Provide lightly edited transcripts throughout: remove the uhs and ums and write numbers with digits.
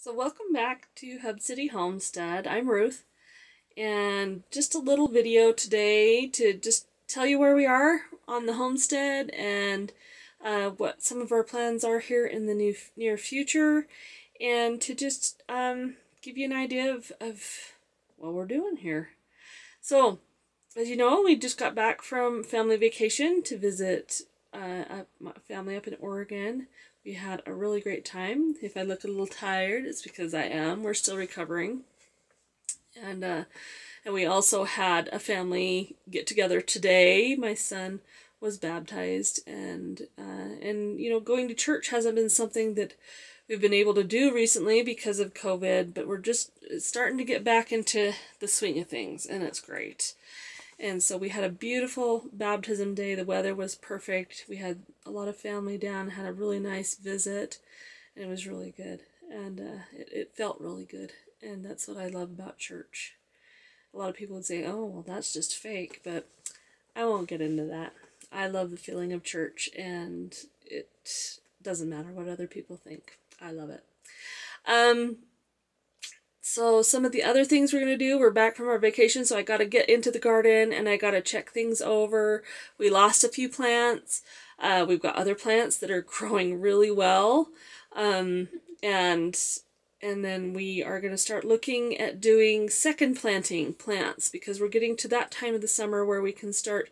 So welcome back to Hub City Homestead. I'm Ruth, and just a little video today to just tell you where we are on the homestead and what some of our plans are here in the near future, and to just give you an idea of what we're doing here. So as you know, we just got back from family vacation to visit my family up in Oregon. We had a really great time. If I look a little tired, it's because I am. We're still recovering. And we also had a family get together today. My son was baptized, and you know, going to church hasn't been something that we've been able to do recently because of COVID, but we're just starting to get back into the swing of things, and it's great. And so we had a beautiful baptism day. The weather was perfect. We had a lot of family down, had a really nice visit, and it was really good. And it felt really good. And that's what I love about church. A lot of people would say, oh, well, that's just fake, but I won't get into that. I love the feeling of church, and it doesn't matter what other people think. I love it. So some of the other things we're going to do, we're back from our vacation, so I got to get into the garden and I got to check things over. We lost a few plants. We've got other plants that are growing really well. And then we are going to start looking at doing second planting plants, because we're getting to that time of the summer where we can start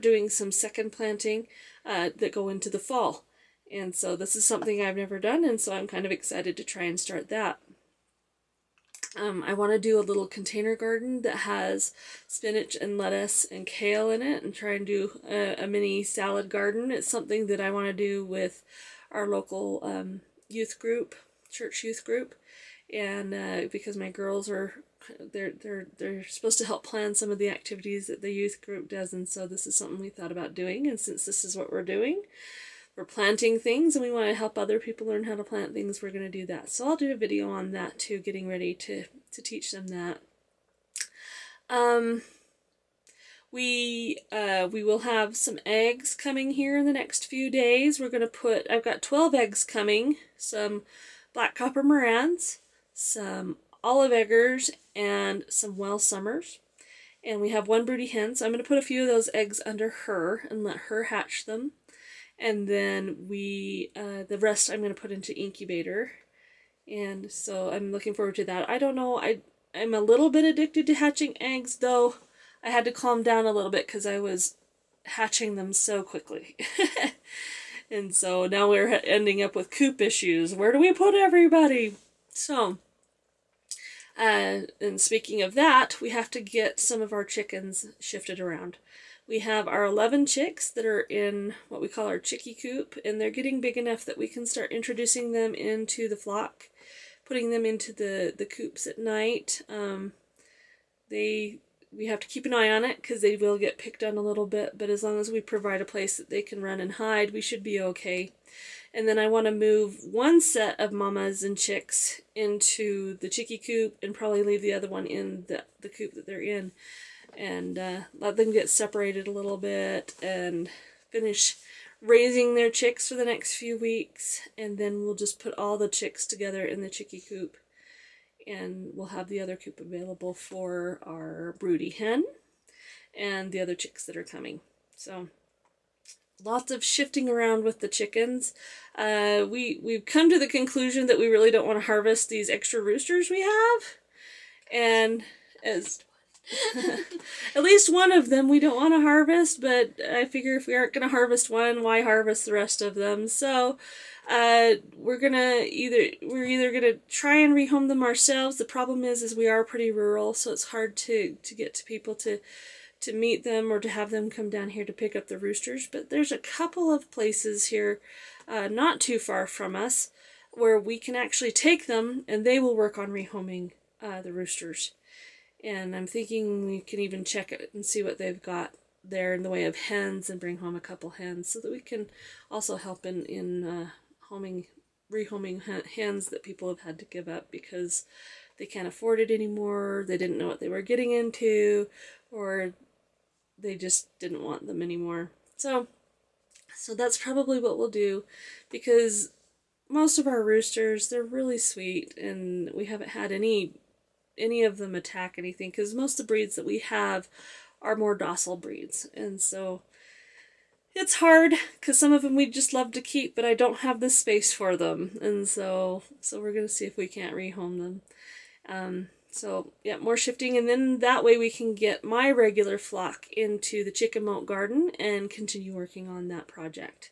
doing some second planting that go into the fall. And so this is something I've never done, and so I'm kind of excited to try and start that. I want to do a little container garden that has spinach and lettuce and kale in it, and try and do a mini salad garden. It's something that I want to do with our local youth group, church youth group, and because my girls are they're supposed to help plan some of the activities that the youth group does, and so this is something we thought about doing. And since this is what we're doing, we're planting things, and we want to help other people learn how to plant things. We're going to do that. So I'll do a video on that too, getting ready to teach them that. We will have some eggs coming here in the next few days. We're going to put, I've got 12 eggs coming, some black copper morans, some olive eggers, and some well summers. And we have one broody hen, so I'm going to put a few of those eggs under her and let her hatch them. And then we, the rest I'm going to put into incubator. And so I'm looking forward to that. I don't know, I'm a little bit addicted to hatching eggs, though I had to calm down a little bit because I was hatching them so quickly. And so now we're ending up with coop issues. Where do we put everybody? So, and speaking of that, we have to get some of our chickens shifted around. We have our 11 chicks that are in what we call our chickie coop, and they're getting big enough that we can start introducing them into the flock, putting them into the coops at night. We have to keep an eye on it because they will get picked on a little bit, but as long as we provide a place that they can run and hide, we should be okay. And then I want to move one set of mamas and chicks into the chickie coop and probably leave the other one in the coop that they're in, and let them get separated a little bit and finish raising their chicks for the next few weeks, and then we'll just put all the chicks together in the chickie coop, and we'll have the other coop available for our broody hen and the other chicks that are coming. So lots of shifting around with the chickens. We've come to the conclusion that we really don't want to harvest these extra roosters we have, and as at least one of them we don't want to harvest, but I figure if we aren't going to harvest one, why harvest the rest of them? So we're either going to try and rehome them ourselves. The problem is we are pretty rural, so it's hard to get to people to meet them or to have them come down here to pick up the roosters. But there's a couple of places here not too far from us where we can actually take them, and they will work on rehoming the roosters. And I'm thinking we can even check it and see what they've got there in the way of hens and bring home a couple hens, so that we can also help in rehoming hens that people have had to give up because they can't afford it anymore, they didn't know what they were getting into, or they just didn't want them anymore. So that's probably what we'll do, because most of our roosters, they're really sweet, and we haven't had any of them attack anything, because most of the breeds that we have are more docile breeds. And so it's hard, because some of them we'd just love to keep, but I don't have the space for them. And so we're going to see if we can't rehome them. So yeah, more shifting, and then that way we can get my regular flock into the Chickamauga garden and continue working on that project.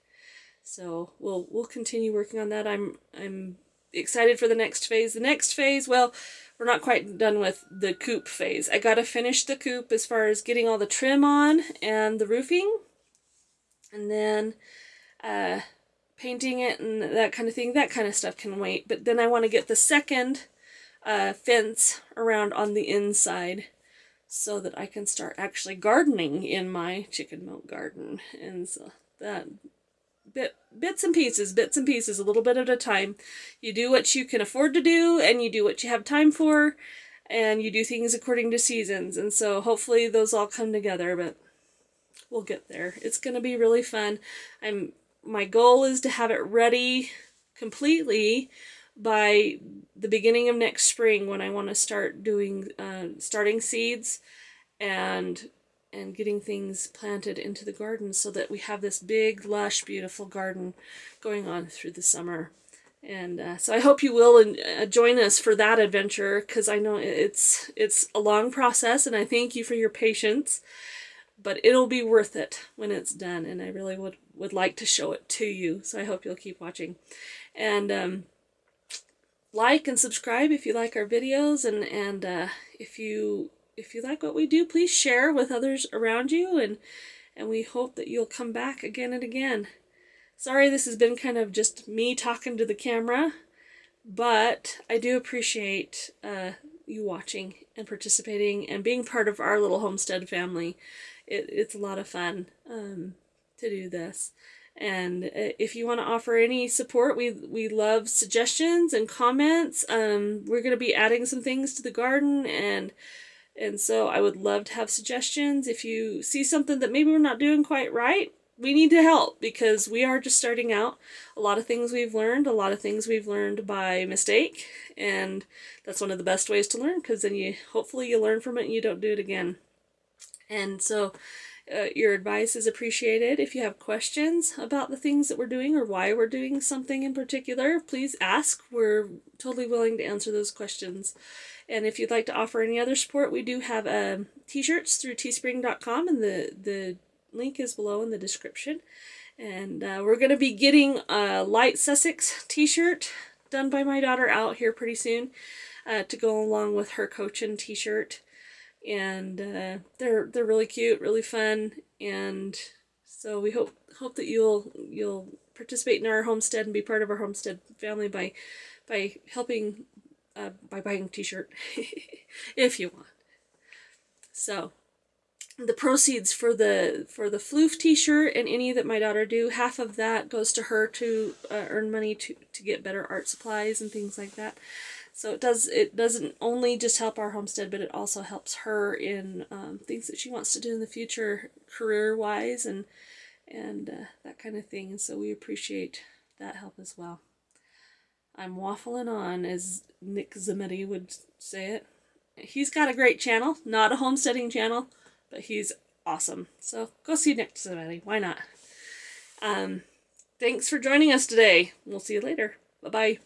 So we'll continue working on that. I'm excited for the next phase. The next phase, well, we're not quite done with the coop phase. I gotta finish the coop as far as getting all the trim on and the roofing, and then painting it and that kind of thing. That kind of stuff can wait. But then I want to get the second fence around on the inside, so that I can start actually gardening in my Chickamauga garden. And so that bits and pieces, a little bit at a time. You do what you can afford to do, and you do what you have time for, and you do things according to seasons. And so hopefully those all come together, but we'll get there. It's going to be really fun. My goal is to have it ready completely by the beginning of next spring, when I want to start doing starting seeds and getting things planted into the garden, so that we have this big, lush, beautiful garden going on through the summer. And so I hope you will join us for that adventure, because I know it's a long process, and I thank you for your patience, but it'll be worth it when it's done, and I really would like to show it to you. So I hope you'll keep watching. And like and subscribe if you like our videos, and if you like what we do, please share with others around you, and we hope that you'll come back again and again. Sorry, this has been kind of just me talking to the camera, but I do appreciate you watching and participating and being part of our little homestead family. It's a lot of fun to do this. And if you want to offer any support, we love suggestions and comments. We're going to be adding some things to the garden, and so I would love to have suggestions. If you see something that maybe we're not doing quite right, we need to help, because we are just starting out. A lot of things we've learned, a lot of things we've learned by mistake, and that's one of the best ways to learn, because then hopefully you learn from it and you don't do it again. And so your advice is appreciated. If you have questions about the things that we're doing or why we're doing something in particular, please ask. We're totally willing to answer those questions. And if you'd like to offer any other support, we do have t-shirts through teespring.com, and the link is below in the description. And we're going to be getting a Light Sussex t-shirt done by my daughter out here pretty soon, to go along with her coaching t-shirt. And they're really cute, really fun, and so we hope that you'll participate in our homestead and be part of our homestead family by helping by buying a t-shirt if you want. So the proceeds for the floof t-shirt and any that my daughter do, half of that goes to her to earn money to get better art supplies and things like that. So it doesn't only just help our homestead, but it also helps her in things that she wants to do in the future, career-wise, and that kind of thing. And so we appreciate that help as well. I'm waffling on, as Nick Zametti would say it. He's got a great channel, not a homesteading channel, but he's awesome. So go see Nick Zametti. Why not? Thanks for joining us today. We'll see you later. Bye-bye.